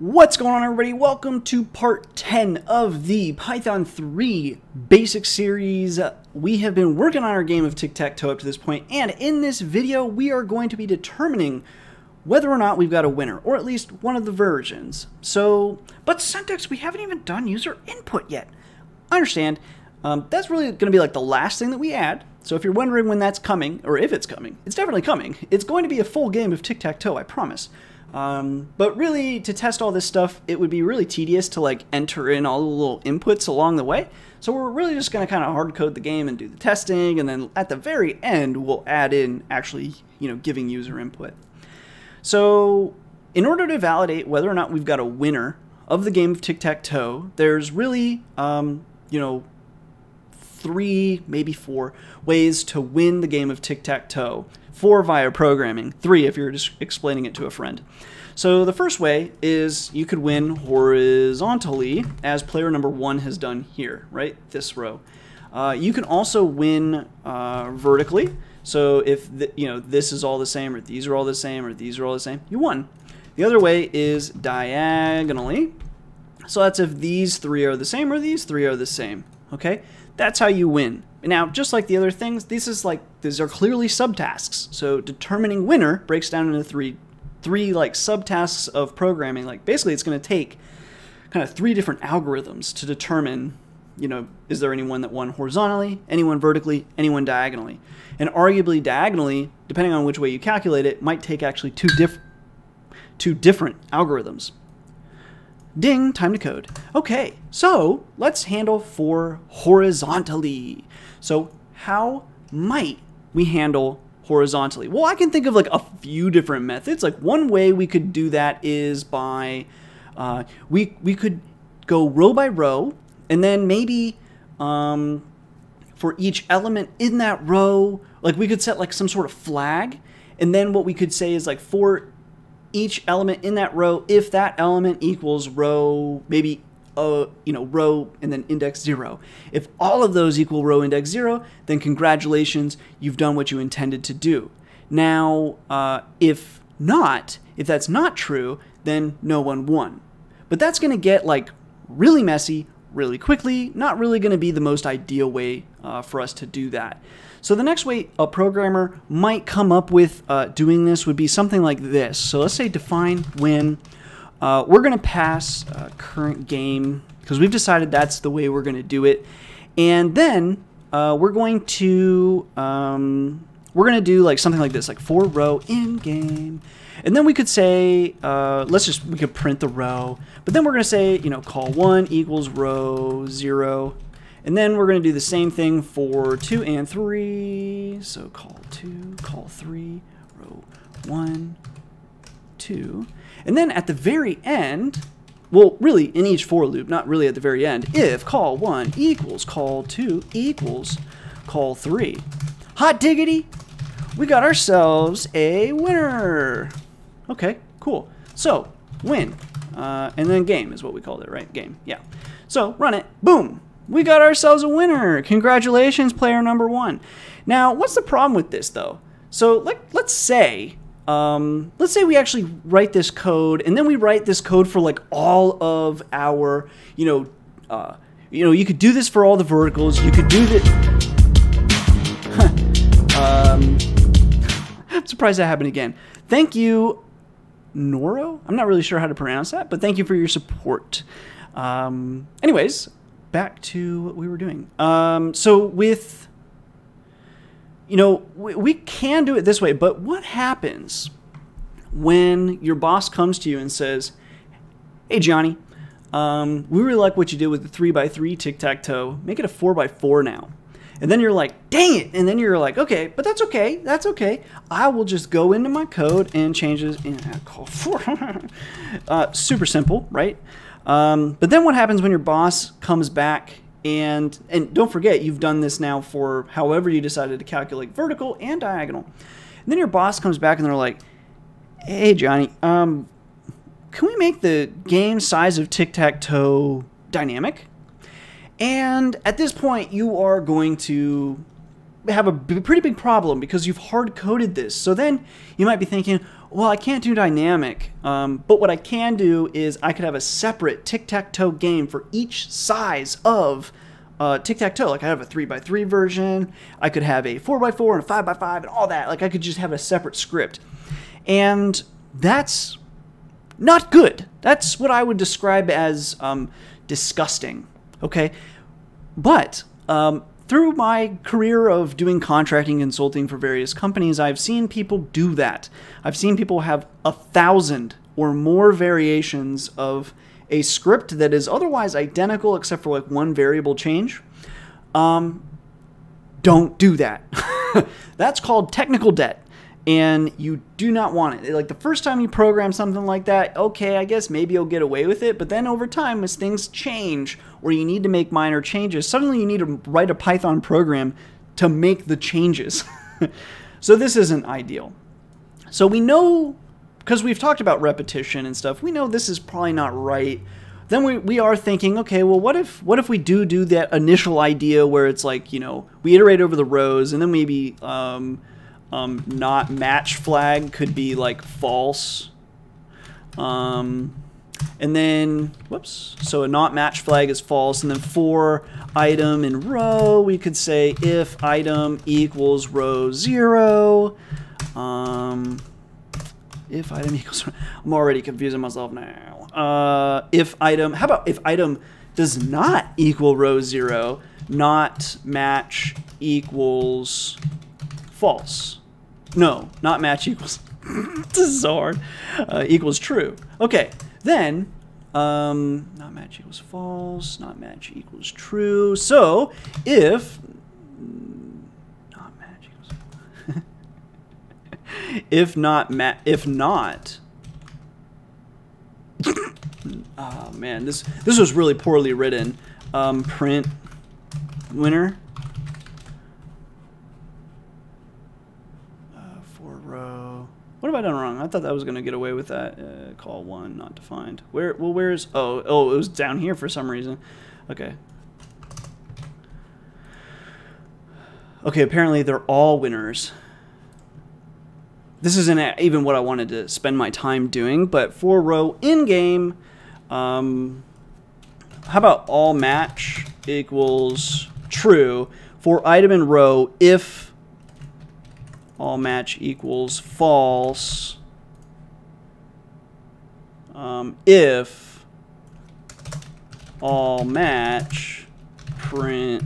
What's going on, everybody? Welcome to part 10 of the Python 3 basic series. We have been working on our game of tic-tac-toe up to this point, and in this video we are going to be determining whether or not we've got a winner, or at least one of the versions. So, but syntax, we haven't even done user input yet. I understand. That's really going to be like the last thing that we add. So if you're wondering when that's coming, or if it's coming, it's definitely coming. It's going to be a full game of tic-tac-toe, I promise. But really, to test all this stuff, it would be really tedious to like enter in all the little inputs along the way. So we're really just going to kind of hard code the game and do the testing, and then at the very end we'll add in actually, you know, giving user input. So in order to validate whether or not we've got a winner of the game of tic-tac-toe, there's really you know, 3, maybe 4 ways to win the game of tic-tac-toe. 4 via programming, 3 if you're just explaining it to a friend. So the first way is you could win horizontally, as player number 1 has done here, right? This row. You can also win vertically. So if you know, this is all the same, or these are all the same, or these are all the same, you won. The other way is diagonally. So that's if these 3 are the same, or these 3 are the same. Okay, that's how you win. Now, just like the other things, these are clearly subtasks. So determining winner breaks down into three like subtasks of programming. Like basically, it's going to take kind of 3 different algorithms to determine, you know, is there anyone that won horizontally, anyone vertically, anyone diagonally, and arguably diagonally, depending on which way you calculate it, might take actually two different algorithms. Ding, time to code. Okay, so let's handle for horizontally. So how might we handle horizontally? Well, I can think of like a few different methods. Like one way we could do that is by, we could go row by row, and then maybe for each element in that row, like we could set like some sort of flag. And then what we could say is like for each element in that row, if that element equals row, maybe you know, row and then index 0. If all of those equal row index 0, then congratulations, you've done what you intended to do. Now, if not, if that's not true, then no one won. But that's going to get like really messy really quickly. Not really going to be the most ideal way for us to do that. So the next way a programmer might come up with doing this would be something like this. So let's say define win. We're going to pass current game because we've decided that's the way we're going to do it. And then we're going to do like something like this, like for row in game. And then we could say, we could print the row, but then we're going to say, you know, call 1 equals row 0. And then we're going to do the same thing for 2 and 3. So call 2, call 3, row 1, 2. And then at the very end, well, really in each for loop, not really at the very end, if call 1 equals call 2 equals call 3. Hot diggity, we got ourselves a winner. Okay, cool. So win, and then game is what we called it, right? Game, yeah. So run it, boom. We got ourselves a winner. Congratulations, player number 1. Now, what's the problem with this, though? So let's say we actually write this code, and then we write this code for like all of our, you could do this for all the verticals. You could do this. I'm surprised that happened again. Thank you, Noro. I'm not really sure how to pronounce that, but thank you for your support. Anyways. Back to what we were doing. So with, you know, we can do it this way, but what happens when your boss comes to you and says, hey, Johnny, we really like what you did with the 3x3 tic-tac-toe. Make it a 4x4 now. And then you're like, dang it. And then you're like, okay, but that's okay. That's okay. I will just go into my code and change this and I call 4. Super simple, right? But then what happens when your boss comes back and don't forget, you've done this now for however you decided to calculate vertical and diagonal. And then your boss comes back and they're like, hey, Johnny, can we make the game size of tic-tac-toe dynamic? And at this point, you are going to have a pretty big problem because you've hard-coded this. So then you might be thinking, well, I can't do dynamic, but what I can do is I could have a separate tic-tac-toe game for each size of tic-tac-toe. Like I have a 3x3 version, I could have a 4x4 and a 5x5 and all that. Like I could just have a separate script. And that's not good. That's what I would describe as disgusting, okay? But through my career of doing contracting consulting for various companies, I've seen people do that. I've seen people have 1,000 or more variations of a script that is otherwise identical except for like one variable change. Don't do that. That's called technical debt. And you do not want it. Like the first time you program something like that, okay, I guess maybe you'll get away with it. But then over time, as things change or you need to make minor changes, suddenly you need to write a Python program to make the changes. So this isn't ideal. So we know, because we've talked about repetition and stuff, we know this is probably not right. Then we are thinking, okay, well, what if we do that initial idea where it's like, you know, we iterate over the rows and then maybe... not match flag could be like false, and then whoops, so a not match flag is false, and then for item in row we could say if item equals row 0, if item equals, I'm already confusing myself now, if item, how about if item does not equal row 0, not match equals false. No, not match equals, this is hard, equals true. Okay, then, not match equals false, not match equals true. So, if, not match equals, if not, oh man, this was really poorly written, print winner. What have I done wrong? I thought that was going to get away with that. Call one, not defined. Where? Well, where's? Oh, it was down here for some reason. Okay. Okay. Apparently, they're all winners. This isn't even what I wanted to spend my time doing. But for row in game, how about all match equals true for item in row if all match equals false, if all match print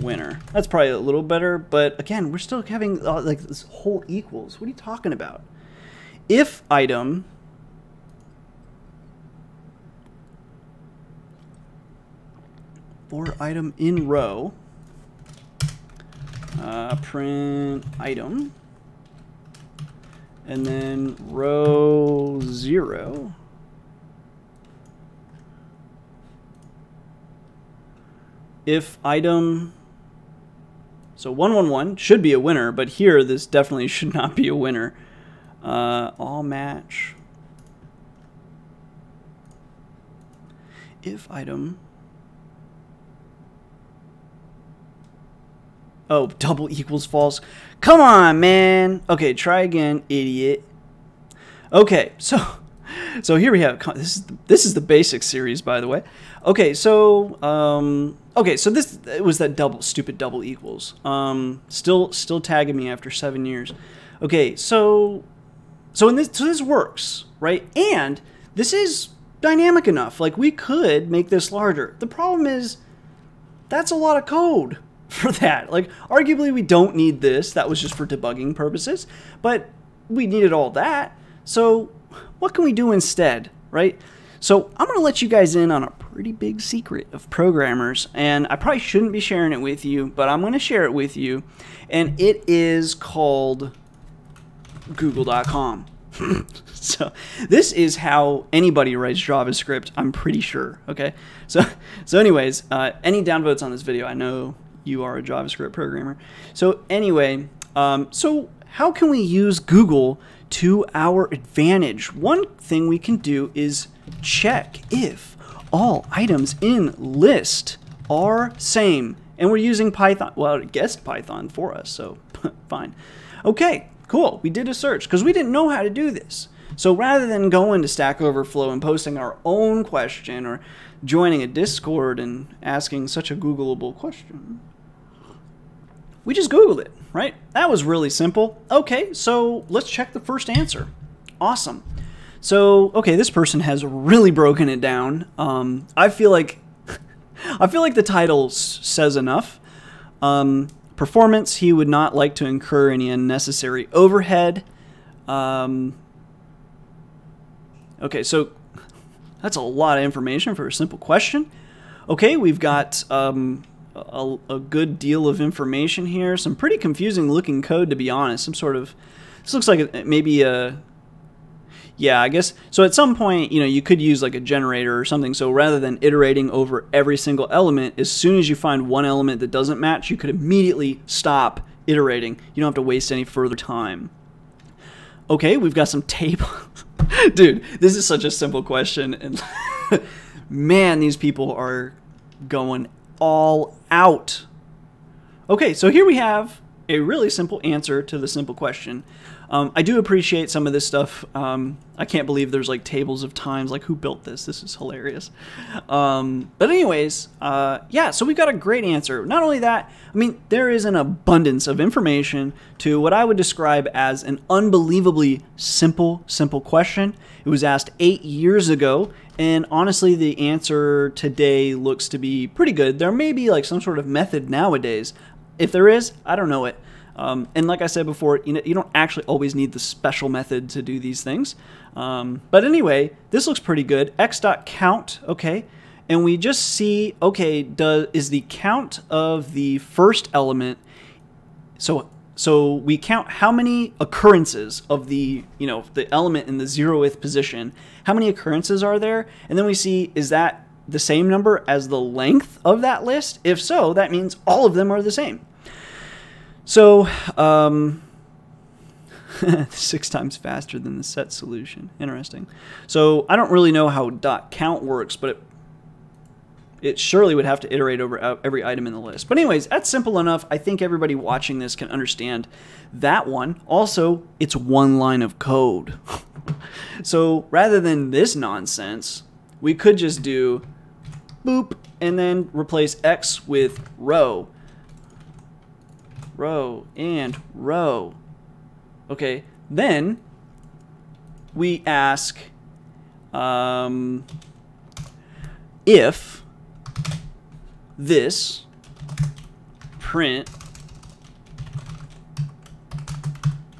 winner. That's probably a little better, but again, we're still having like this whole equals. What are you talking about? If item or item in row, print item, and then row 0, if item, so 111 should be a winner, but here this definitely should not be a winner, all match, if item, oh, double equals false. Come on, man. Okay, try again, idiot. Okay, so here we have this is the basic series, by the way. Okay, so this it was that stupid double equals. Still tagging me after 7 years. Okay, so this works, right? And this is dynamic enough. Like we could make this larger. The problem is that's a lot of code for that. Like, arguably we don't need this. That was just for debugging purposes, but we needed all that. So what can we do instead, right? So I'm going to let you guys in on a pretty big secret of programmers, and I probably shouldn't be sharing it with you, but I'm going to share it with you, and it is called Google.com. So this is how anybody writes JavaScript, I'm pretty sure, okay? So anyways, any downvotes on this video, I know you are a JavaScript programmer. So anyway, so how can we use Google to our advantage? One thing we can do is check if all items in list are same. And we're using Python, well, it guessed Python for us, so fine. Okay, cool, we did a search, because we didn't know how to do this. So rather than going to Stack Overflow and posting our own question or joining a Discord and asking such a Googleable question, we just Googled it, right? That was really simple. Okay, so let's check the first answer. Awesome. So, okay, this person has really broken it down. I feel like the title says enough. Performance, he would not like to incur any unnecessary overhead. Okay, so that's a lot of information for a simple question. Okay, we've got a good deal of information here. Some pretty confusing looking code, to be honest. Some sort of, this looks like yeah, I guess. So at some point, you know, you could use like a generator or something. So rather than iterating over every single element, as soon as you find one element that doesn't match, you could immediately stop iterating. You don't have to waste any further time. Okay, we've got some tape. Dude, this is such a simple question. And man, these people are going all out. Okay, so here we have a really simple answer to the simple question. I do appreciate some of this stuff. I can't believe there's like tables of times, like who built this? This is hilarious. But anyways, yeah, so we've got a great answer. Not only that, I mean, there is an abundance of information to what I would describe as an unbelievably simple question. It was asked 8 years ago, and honestly, the answer today looks to be pretty good. There may be like some sort of method nowadays. If there is, I don't know it. And like I said before, you know, you don't actually always need the special method to do these things. But anyway, this looks pretty good. X.count, okay. And we just see, okay, is the count of the first element, so we count how many occurrences of the, you know, the element in the 0th position, how many occurrences are there? And then we see, is that the same number as the length of that list? If so, that means all of them are the same. So 6 times faster than the set solution. Interesting. So I don't really know how dot count works, but it surely would have to iterate over every item in the list. But anyways, that's simple enough. I think everybody watching this can understand that one. Also, it's one line of code. So rather than this nonsense, we could just do boop and then replace X with row, and row. Okay, then we ask if this print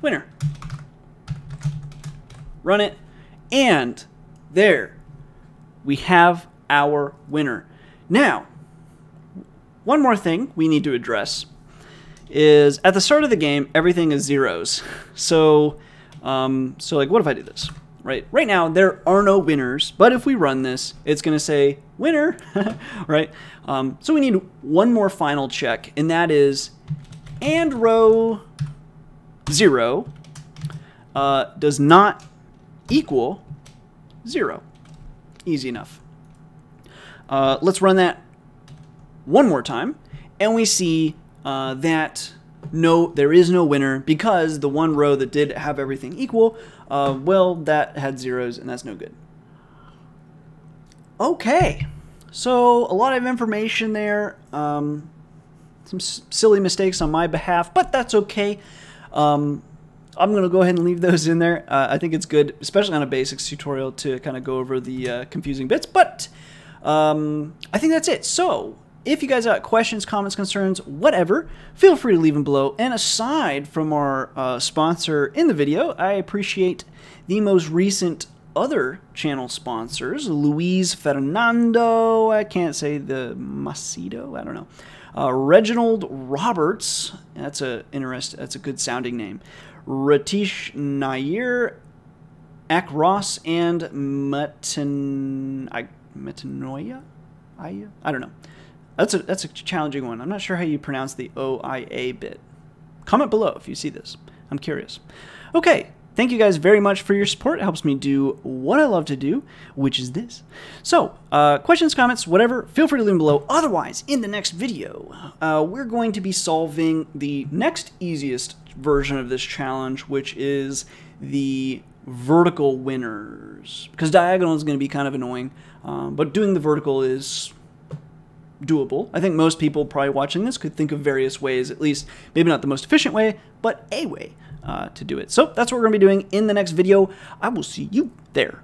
winner. Run it, and there we have our winner. Now, one more thing we need to address is at the start of the game, everything is zeros. So like, what if I do this? Right? Right now, there are no winners, but if we run this, it's going to say winner, right? So we need one more final check, and that is and row 0 does not equal 0. Easy enough. Let's run that one more time, and we see that there is no winner because the one row that did have everything equal, well, that had zeros, and that's no good. Okay, so a lot of information there. Some silly mistakes on my behalf, but that's okay. I'm going to go ahead and leave those in there. I think it's good, especially on a basics tutorial, to kind of go over the confusing bits, but I think that's it. So if you guys have questions, comments, concerns, whatever, feel free to leave them below. And aside from our sponsor in the video, I appreciate the most recent other channel sponsors, Luis Fernando, I can't say the Macedo, I don't know, Reginald Roberts, that's a good sounding name, Ratish Nair, Akros, and Metanoia? I don't know. That's a challenging one. I'm not sure how you pronounce the OIA bit. Comment below if you see this. I'm curious. Okay, Thank you guys very much for your support. It helps me do what I love to do, which is this. So, questions, comments, whatever, feel free to leave them below. Otherwise, in the next video, we're going to be solving the next easiest version of this challenge, which is the vertical winners. Because diagonal is going to be kind of annoying, but doing the vertical is doable. I think most people probably watching this could think of various ways, at least maybe not the most efficient way, but a way to do it. So that's what we're going to be doing in the next video. I will see you there.